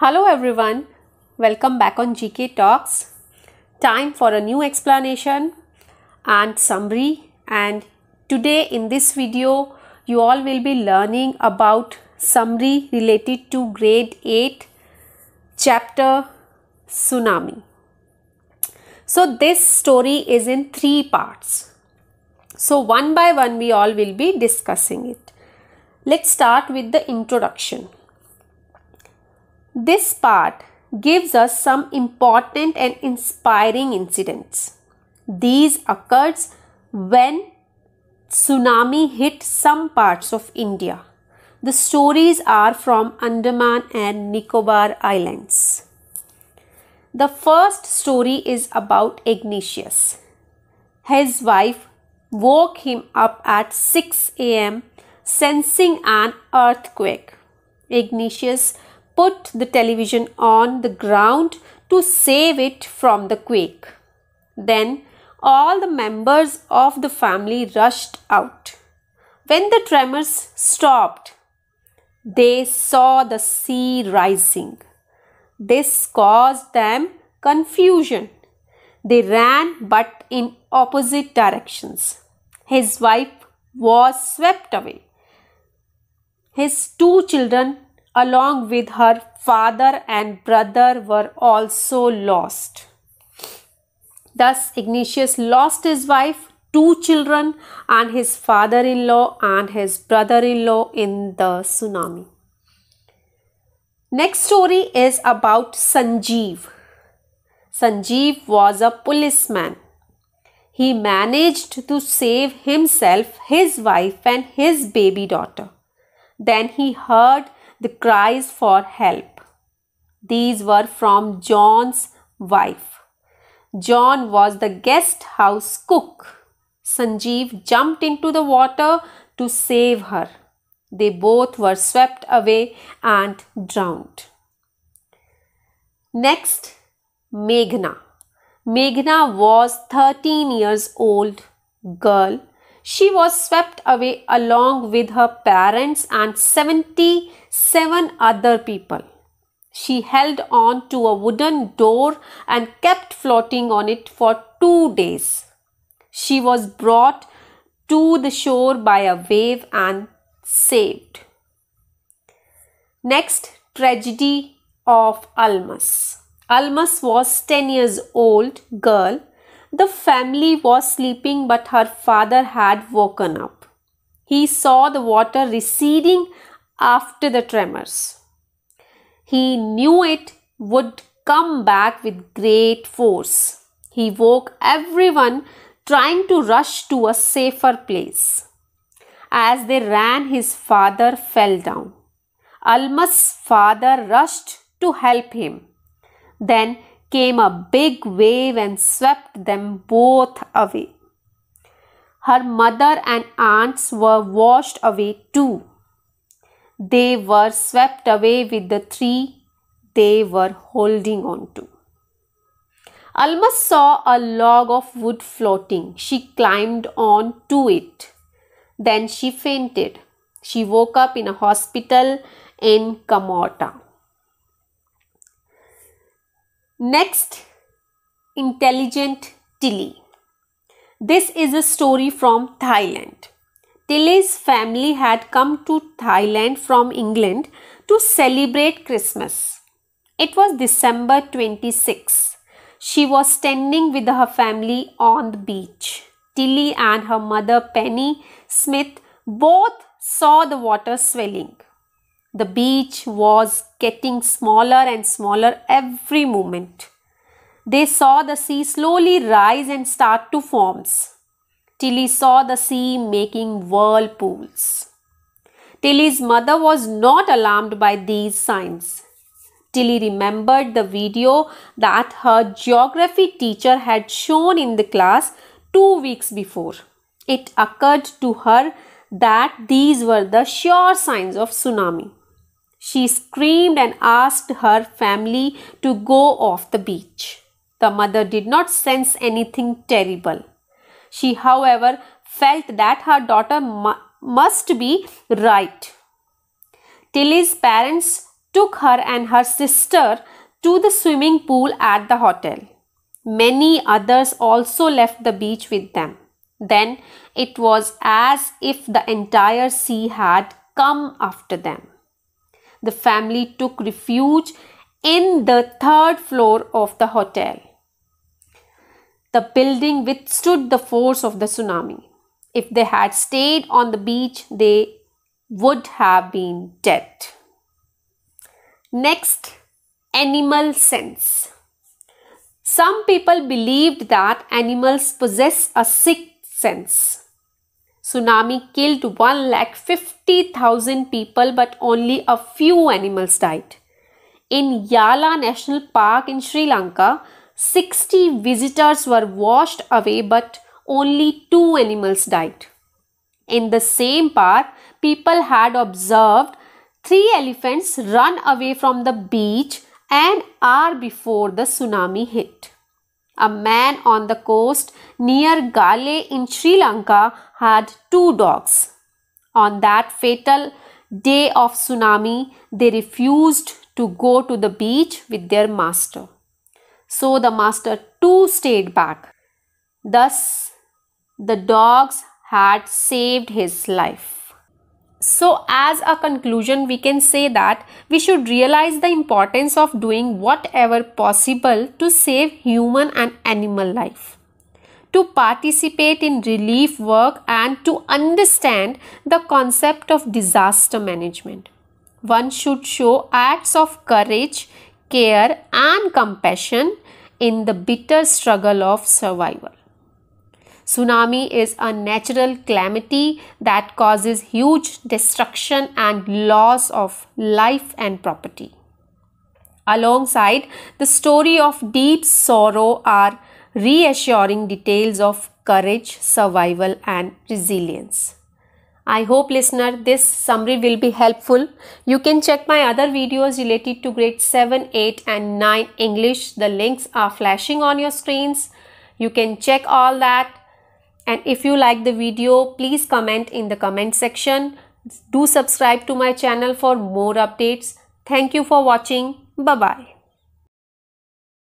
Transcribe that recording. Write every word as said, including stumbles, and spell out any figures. Hello everyone, welcome back on G K Talks. Time for a new explanation and summary, and today in this video you all will be learning about summary related to grade eight chapter Tsunami. So this story is in three parts. So one by one we all will be discussing it. Let's start with the introduction. This part gives us some important and inspiring incidents. These occurred when tsunami hit some parts of India. The stories are from Andaman and Nicobar Islands. The first story is about Ignatius. His wife woke him up at six A M sensing an earthquake. Ignatius put the television on the ground to save it from the quake. Then all the members of the family rushed out. When the tremors stopped, they saw the sea rising. This caused them confusion. They ran but in opposite directions. His wife was swept away. His two children along with her father and brother were also lost. Thus, Ignatius lost his wife, two children, and his father-in-law and his brother-in-law in the tsunami. Next story is about Sanjeev. Sanjeev was a policeman. He managed to save himself, his wife, and his baby daughter. Then he heard the cries for help. These were from John's wife. John was the guest house cook. Sanjeev jumped into the water to save her. They both were swept away and drowned. Next, Meghna. Meghna was thirteen years old girl. She was swept away along with her parents and seventy-seven other people. She held on to a wooden door and kept floating on it for two days. She was brought to the shore by a wave and saved. Next, tragedy of Almas. Almas was ten years old girl. The family was sleeping but her father had woken up. He saw the water receding after the tremors. He knew it would come back with great force. He woke everyone trying to rush to a safer place. As they ran, his father fell down. Almas' father rushed to help him. Then came a big wave and swept them both away. Her mother and aunts were washed away too. They were swept away with the three they were holding on to. Almas saw a log of wood floating. She climbed on to it. Then she fainted. She woke up in a hospital in Kamorta. Next, intelligent Tilly. This is a story from Thailand. Tilly's family had come to Thailand from England to celebrate Christmas. It was December twenty-sixth. She was standing with her family on the beach. Tilly and her mother Penny Smith both saw the water swelling. The beach was getting smaller and smaller every moment. They saw the sea slowly rise and start to form. Tilly saw the sea making whirlpools. Tilly's mother was not alarmed by these signs. Tilly remembered the video that her geography teacher had shown in the class two weeks before. It occurred to her that these were the sure signs of tsunami. She screamed and asked her family to go off the beach. The mother did not sense anything terrible. She, however, felt that her daughter mu- must be right. Tilly's parents took her and her sister to the swimming pool at the hotel. Many others also left the beach with them. Then it was as if the entire sea had come after them. The family took refuge in the third floor of the hotel. The building withstood the force of the tsunami. If they had stayed on the beach, they would have been dead. Next, animal sense. Some people believed that animals possess a sixth sense. Tsunami killed one lakh fifty thousand people, but only a few animals died. In Yala National Park in Sri Lanka, sixty visitors were washed away, but only two animals died. In the same park, people had observed three elephants run away from the beach an hour before the tsunami hit. A man on the coast near Galle in Sri Lanka had two dogs. On that fatal day of tsunami, they refused to go to the beach with their master. So the master too stayed back. Thus, the dogs had saved his life. So as a conclusion, we can say that we should realize the importance of doing whatever possible to save human and animal life, to participate in relief work, and to understand the concept of disaster management. One should show acts of courage, care, and compassion in the bitter struggle of survival. Tsunami is a natural calamity that causes huge destruction and loss of life and property. Alongside, the story of deep sorrow are reassuring details of courage, survival, and resilience. I hope, listener, this summary will be helpful. You can check my other videos related to grade seven, eight and nine English. The links are flashing on your screens. You can check all that. And if you like the video, please comment in the comment section. Do subscribe to my channel for more updates. Thank you for watching. Bye-bye.